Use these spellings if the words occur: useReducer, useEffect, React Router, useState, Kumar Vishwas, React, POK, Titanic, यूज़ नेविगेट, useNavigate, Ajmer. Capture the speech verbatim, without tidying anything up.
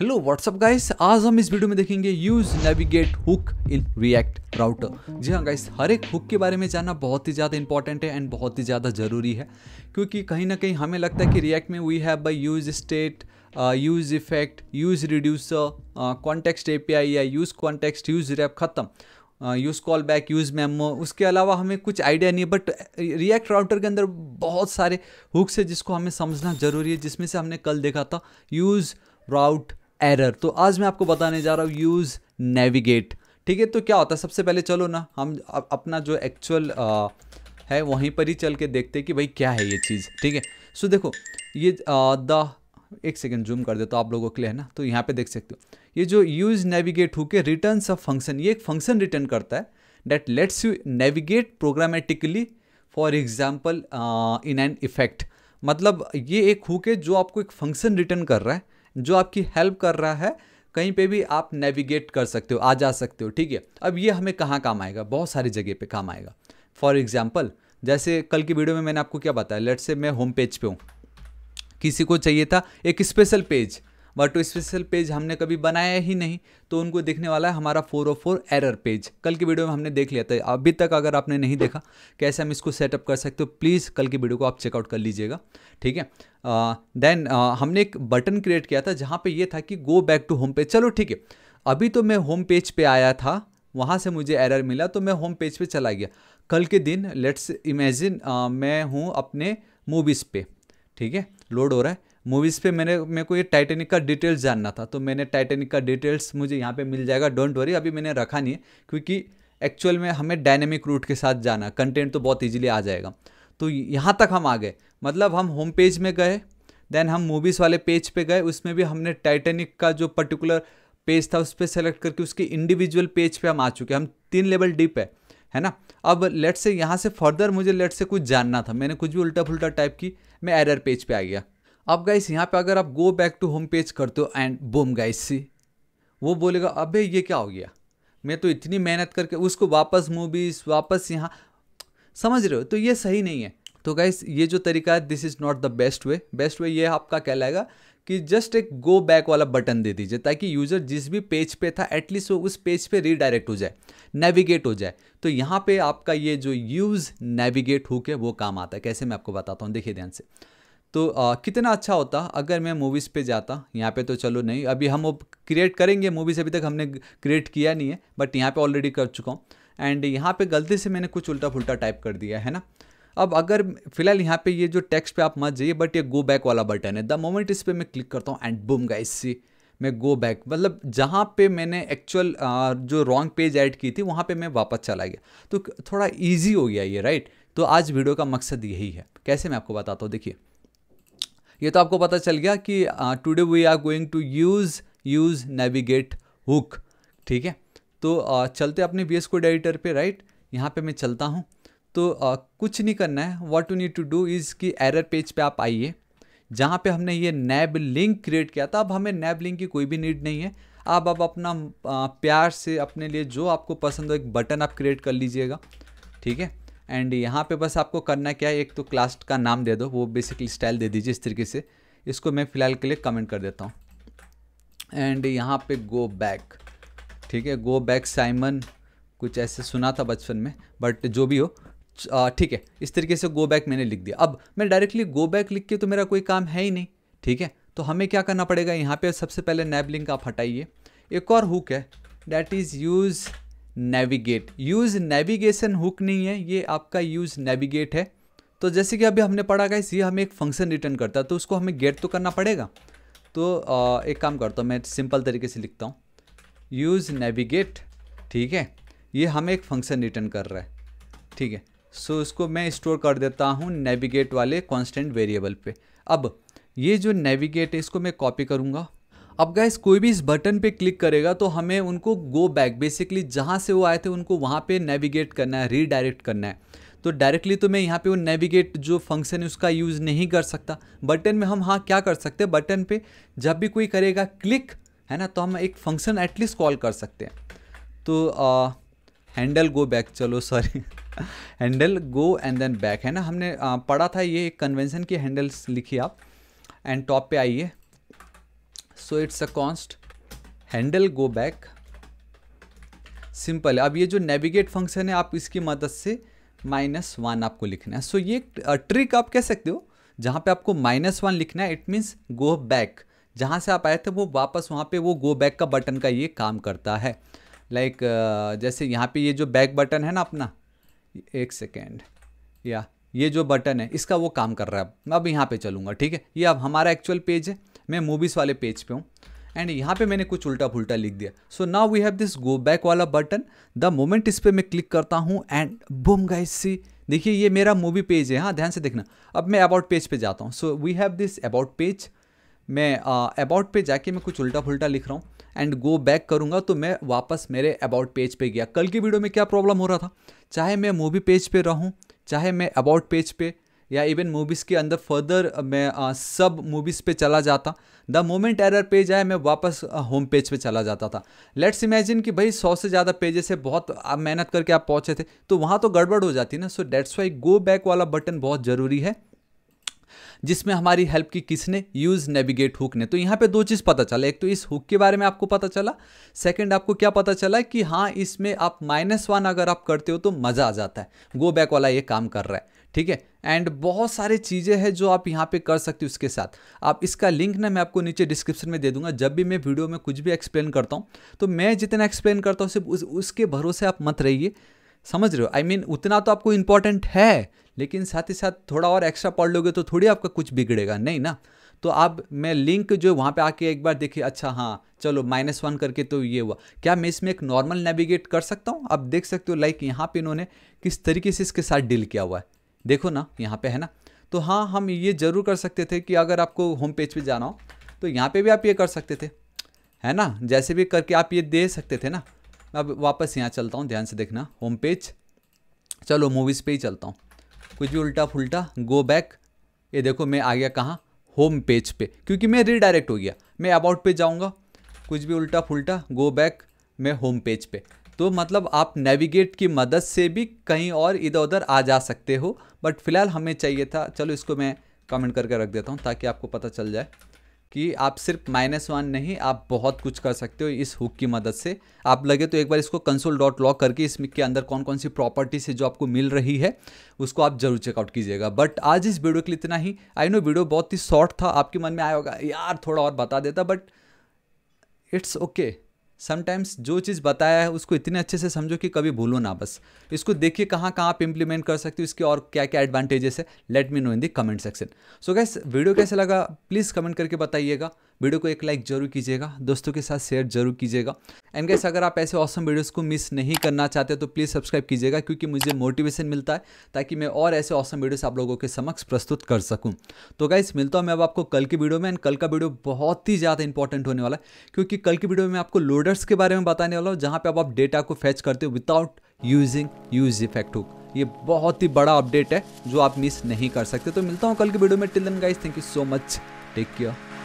Hello what's up guys, आज हम इस वीडियो में देखेंगे use navigate hook in react router. जी हाँ गाइस, हर एक हुक के बारे में जानना बहुत ही ज़्यादा इंपॉर्टेंट है एंड बहुत ही ज़्यादा ज़रूरी है, क्योंकि कहीं ना कहीं हमें लगता है कि रिएक्ट में we have by use state, use effect, use reducer, context API या यूज कॉन्टेक्स्ट, यूज रैप, खत्म, use callback, use memo, उसके अलावा हमें कुछ आइडिया नहीं है। बट रिएक्ट राउटर के अंदर बहुत सारे हुक्स है जिसको हमें समझना ज़रूरी है, जिसमें से हमने कल देखा था यूज़ राउट एरर। तो आज मैं आपको बताने जा रहा हूँ यूज़ नेविगेट, ठीक है। तो क्या होता है, सबसे पहले चलो ना हम अपना जो एक्चुअल है वहीं पर ही चल के देखते हैं कि भाई क्या है ये चीज़, ठीक है। सो देखो ये द एक सेकेंड जूम कर दे तो आप लोगों के लिए है ना। तो यहाँ पे देख सकते हो ये जो यूज़ नेविगेट हुक है, रिटर्न्स अ फंक्शन। ये एक फंक्शन रिटर्न करता है that lets you navigate programmatically for example in an effect. मतलब ये एक हुक है जो आपको एक फंक्शन रिटर्न कर रहा है जो आपकी हेल्प कर रहा है, कहीं पे भी आप नेविगेट कर सकते हो, आ जा सकते हो, ठीक है। अब ये हमें कहाँ काम आएगा, बहुत सारी जगह पे काम आएगा। फॉर एग्जाम्पल जैसे कल की वीडियो में मैंने आपको क्या बताया, लेट्स से मैं होम पेज पे हूँ, किसी को चाहिए था एक special page, but special page हमने कभी बनाया ही नहीं, तो उनको देखने वाला है हमारा four o four error page. कल की वीडियो में हमने देख लिया था, अभी तक अगर आपने नहीं देखा कैसे हम इसको सेटअप कर सकते हो, प्लीज़ कल की वीडियो को आप चेकआउट कर लीजिएगा, ठीक है। देन uh, uh, हमने एक बटन क्रिएट किया था जहाँ पे ये था कि go back to home page. चलो ठीक है, अभी तो मैं होम पेज पर आया था, वहाँ से मुझे एरर मिला तो मैं होम पेज पर चला गया। कल के दिन लेट्स इमेजिन मैं हूँ अपने मूवीज़ पे, ठीक है, लोड हो रहा है मूवीज़ पे। मैंने मेरे को ये टाइटेनिक का डिटेल्स जानना था, तो मैंने टाइटेनिक का डिटेल्स मुझे यहाँ पे मिल जाएगा। डोंट वरी, अभी मैंने रखा नहीं है क्योंकि एक्चुअल में हमें डायनेमिक रूट के साथ जाना, कंटेंट तो बहुत इजीली आ जाएगा। तो यहाँ तक हम आ गए, मतलब हम होम पेज में गए, देन हम मूवीज़ वाले पेज पर पे गए, उसमें भी हमने टाइटेनिक का जो पर्टिकुलर पेज था उस पर सेलेक्ट करके उसके इंडिविजुअल पेज पर पे हम आ चुके हैं। हम तीन लेवल डीप है है ना। अब लेट्स से यहाँ से फर्दर मुझे लेट्स से कुछ जानना था, मैंने कुछ भी उल्टा फुल्टा टाइप की, मैं एरर पेज पे आ गया। अब गाइस यहाँ पे अगर आप go back to home page करते हो एंड बूम गाइस सी, वो बोलेगा अबे ये क्या हो गया, मैं तो इतनी मेहनत करके उसको वापस मूवीज़ वापस यहाँ, समझ रहे हो, तो ये सही नहीं है। तो गाइस ये जो तरीका है this is not the best way. Best way ये आपका कहलाएगा कि जस्ट एक गो बैक वाला बटन दे दीजिए ताकि यूज़र जिस भी पेज पे था एटलीस्ट वो उस पेज पे रीडायरेक्ट हो जाए, नेविगेट हो जाए। तो यहाँ पे आपका ये जो यूज़ नेविगेट हुक है वो काम आता है। कैसे, मैं आपको बताता हूँ, देखिए ध्यान से। तो आ, कितना अच्छा होता अगर मैं मूवीज़ पे जाता, यहाँ पे तो चलो नहीं, अभी हम वो क्रिएट करेंगे, मूवीज़ अभी तक हमने क्रिएट किया नहीं है, बट यहाँ पर ऑलरेडी कर चुका हूँ। एंड यहाँ पर गलती से मैंने कुछ उल्टा फुल्टा टाइप कर दिया है ना। अब अगर फिलहाल यहाँ पे ये जो टेक्स्ट पे आप मत जाइए, बट ये गो बैक वाला बटन है, द मोमेंट इस पे मैं क्लिक करता हूँ एंड बूम गाइस सी मैं गो बैक, मतलब जहाँ पे मैंने एक्चुअल जो रॉन्ग पेज ऐड की थी वहाँ पे मैं वापस चला गया। तो थोड़ा इजी हो गया ये, राइट। तो आज वीडियो का मकसद यही है। कैसे, मैं आपको बताता हूँ। देखिए ये तो आपको पता चल गया कि today we are going to use यूज़ नेविगेट hook, ठीक है। तो uh, चलते अपने वी एस कोड एडिटर पर, राइट। यहाँ पर मैं चलता हूँ तो आ, कुछ नहीं करना है। What you need to do is कि एरर पेज पे आप आइए जहाँ पे हमने ये नैब लिंक क्रिएट किया था। अब हमें नैब लिंक की कोई भी नीड नहीं है। आप अब अपना आ, प्यार से अपने लिए जो आपको पसंद हो एक बटन आप क्रिएट कर लीजिएगा, ठीक है। एंड यहाँ पे बस आपको करना क्या है, एक तो क्लास का नाम दे दो, वो बेसिकली स्टाइल दे दीजिए इस तरीके से। इसको मैं फ़िलहाल के लिए कमेंट कर देता हूँ एंड यहाँ पर गो बैक, ठीक है, गो बैक साइमन, कुछ ऐसे सुना था बचपन में, बट जो भी हो ठीक है। इस तरीके से गो बैक मैंने लिख दिया। अब मैं डायरेक्टली गो बैक लिख के तो मेरा कोई काम है ही नहीं, ठीक है। तो हमें क्या करना पड़ेगा, यहाँ पे सबसे पहले नैब लिंक आप हटाइए। एक और हुक है that is यूज़ नेविगेट, use navigation hook नहीं है ये, आपका यूज़ नेविगेट है। तो जैसे कि अभी हमने पढ़ा गाइस, ये हमें एक फंक्शन रिटर्न करता है तो उसको हमें गेट तो करना पड़ेगा। तो आ, एक काम करता हूँ मैं, सिंपल तरीके से लिखता हूँ यूज़ नेविगेट, ठीक है। ये हमें एक फंक्शन रिटर्न कर रहा है, ठीक है। सो so, इसको मैं स्टोर कर देता हूँ नेविगेट वाले कांस्टेंट वेरिएबल पे। अब ये जो नेविगेट है इसको मैं कॉपी करूँगा। अब गाइस कोई भी इस बटन पे क्लिक करेगा तो हमें उनको गो बैक, बेसिकली जहाँ से वो आए थे उनको वहाँ पे नेविगेट करना है, रीडायरेक्ट करना है। तो डायरेक्टली तो मैं यहाँ पे वो नेविगेट जो फंक्शन है उसका यूज़ नहीं कर सकता। बटन में हम हाँ क्या कर सकते हैं, बटन पर जब भी कोई करेगा क्लिक है ना तो हम एक फंक्शन एटलीस्ट कॉल कर सकते हैं। तो आ, हैंडल गो बैक, चलो sorry handle go and then back है ना, हमने आ, पढ़ा था ये एक कन्वेंशन की, हैंडल्स लिखिए आप एंड टॉप पे आइए। so it's a const handle go back. Simple है. अब ये जो नेविगेट फंक्शन है आप इसकी मदद से माइनस वन आपको लिखना है. सो so ये ट्रिक आप कह सकते हो, जहाँ पे आपको माइनस वन लिखना है इट मीन्स गो बैक, जहाँ से आप आए थे वो वापस वहाँ पे वो गो बैक का बटन का ये काम करता है. लाइक like, जैसे यहाँ पे ये जो बैक बटन है ना अपना, एक सेकेंड, या ये जो बटन है इसका वो काम कर रहा है. मैं अब यहाँ पे चलूँगा, ठीक है. ये अब हमारा एक्चुअल पेज है, मैं मूवीज़ वाले पेज पे हूँ एंड यहाँ पे मैंने कुछ उल्टा फुल्टा लिख दिया. So now we have this go back वाला बटन. द मोमेंट इस पर मैं क्लिक करता हूँ एंड बूम गाइस, सी देखिए ये मेरा मूवी पेज है. हाँ ध्यान से देखना. अब मैं अबाउट पेज पे जाता हूँ. So we have this about page. मैं अबाउट uh, पे जाके मैं कुछ उल्टा फुल्टा लिख रहा हूँ एंड गो बैक करूँगा तो मैं वापस मेरे अबाउट पेज पे गया. कल की वीडियो में क्या प्रॉब्लम हो रहा था, चाहे मैं मूवी पेज पे रहूँ, चाहे मैं अबाउट पेज पे या इवन मूवीज़ के अंदर फर्दर मैं uh, सब मूवीज़ पे चला जाता. द मोमेंट एरर पेज आया मैं वापस होम uh, पेज पे चला जाता था. लेट्स इमेजिन कि भाई सौ से ज़्यादा पेजेस है, बहुत आप मेहनत करके आप पहुँचे थे, तो वहाँ तो गड़बड़ हो जाती ना. So that's why go back वाला बटन बहुत ज़रूरी है, जिसमें हमारी हेल्प की किसने, यूज नेविगेट हुक ने. तो यहाँ पे दो चीज़ पता चला, एक तो इस हुक के बारे में आपको पता चला, सेकंड आपको क्या पता चला कि हाँ इसमें आप माइनस वन अगर आप करते हो तो मज़ा आ जाता है, गो बैक वाला ये काम कर रहा है, ठीक है. एंड बहुत सारे चीज़ें हैं जो आप यहाँ पे कर सकते हो उसके साथ. आप इसका लिंक ना मैं आपको नीचे डिस्क्रिप्शन में दे दूंगा. जब भी मैं वीडियो में कुछ भी एक्सप्लेन करता हूँ तो मैं जितना एक्सप्लेन करता हूँ सिर्फ उस, उसके भरोसे आप मत रहिए, समझ रहे हो. आई I मीन mean, उतना तो आपको इम्पॉर्टेंट है, लेकिन साथ ही साथ थोड़ा और एक्स्ट्रा पढ़ लोगे तो थोड़ी आपका कुछ बिगड़ेगा नहीं ना. तो आप मैं लिंक जो वहाँ पे आके एक बार देखिए, अच्छा हाँ चलो माइनस वन करके तो ये हुआ, क्या मैं इसमें एक नॉर्मल नेविगेट कर सकता हूँ. आप देख सकते हो लाइक यहाँ पे इन्होंने किस तरीके से इसके साथ डील किया हुआ है, देखो ना यहाँ पे है ना. तो हाँ हम ये ज़रूर कर सकते थे कि अगर आपको होम पेज पर जाना हो तो यहाँ पर भी आप ये कर सकते थे, है ना. जैसे भी करके आप ये दे सकते थे ना. अब वापस यहाँ चलता हूँ, ध्यान से देखना, होम पेज, चलो मूवीज़ पे ही चलता हूँ, कुछ भी उल्टा फुल्टा गो बैक. ये देखो मैं आ गया कहाँ, होम पेज पे, क्योंकि मैं रीडायरेक्ट हो गया. मैं अबाउट पे जाऊँगा, कुछ भी उल्टा फुल्टा गो बैक, मैं होम पेज पे. तो मतलब आप नेविगेट की मदद से भी कहीं और इधर उधर आ जा सकते हो, बट फिलहाल हमें चाहिए था. चलो इसको मैं कमेंट करके रख देता हूँ ताकि आपको पता चल जाए कि आप सिर्फ माइनस वन नहीं, आप बहुत कुछ कर सकते हो इस हुक की मदद से. आप लगे तो एक बार इसको कंसोल डॉट लॉग करके इसमें के अंदर कौन कौन सी प्रॉपर्टीज है जो आपको मिल रही है उसको आप जरूर चेकआउट कीजिएगा. बट आज इस वीडियो के लिए इतना ही. आई नो वीडियो बहुत ही शॉर्ट था, आपके मन में आया होगा यार थोड़ा और बता देता, बट इट्स ओके. समटाइम्स जो चीज़ बताया है उसको इतने अच्छे से समझो कि कभी भूलो ना. बस इसको देखिए कहाँ कहाँ आप इंप्लीमेंट कर सकते हो, इसके और क्या क्या एडवांटेजेस है. Let me know in the comment section. So guys video कैसा लगा प्लीज़ कमेंट करके बताइएगा. वीडियो को एक लाइक जरूर कीजिएगा, दोस्तों के साथ शेयर जरूर कीजिएगा. एंड गाइस अगर आप ऐसे ऑसम वीडियोस को मिस नहीं करना चाहते तो प्लीज़ सब्सक्राइब कीजिएगा, क्योंकि मुझे मोटिवेशन मिलता है ताकि मैं और ऐसे ऑसम वीडियोस आप लोगों के समक्ष प्रस्तुत कर सकूं. तो गाइस मिलता हूं मैं अब आपको कल की वीडियो में. एंड कल का वीडियो बहुत ही ज़्यादा इंपॉर्टेंट होने वाला है, क्योंकि कल की वीडियो में आपको लोडर्स के बारे में बताने वाला हूँ, जहाँ पर आप डेटा को फेच करते हो without using use effect hook. ये बहुत ही बड़ा अपडेट है जो आप मिस नहीं कर सकते. तो मिलता हूँ कल की वीडियो में. Till then guys thank you so much, take care.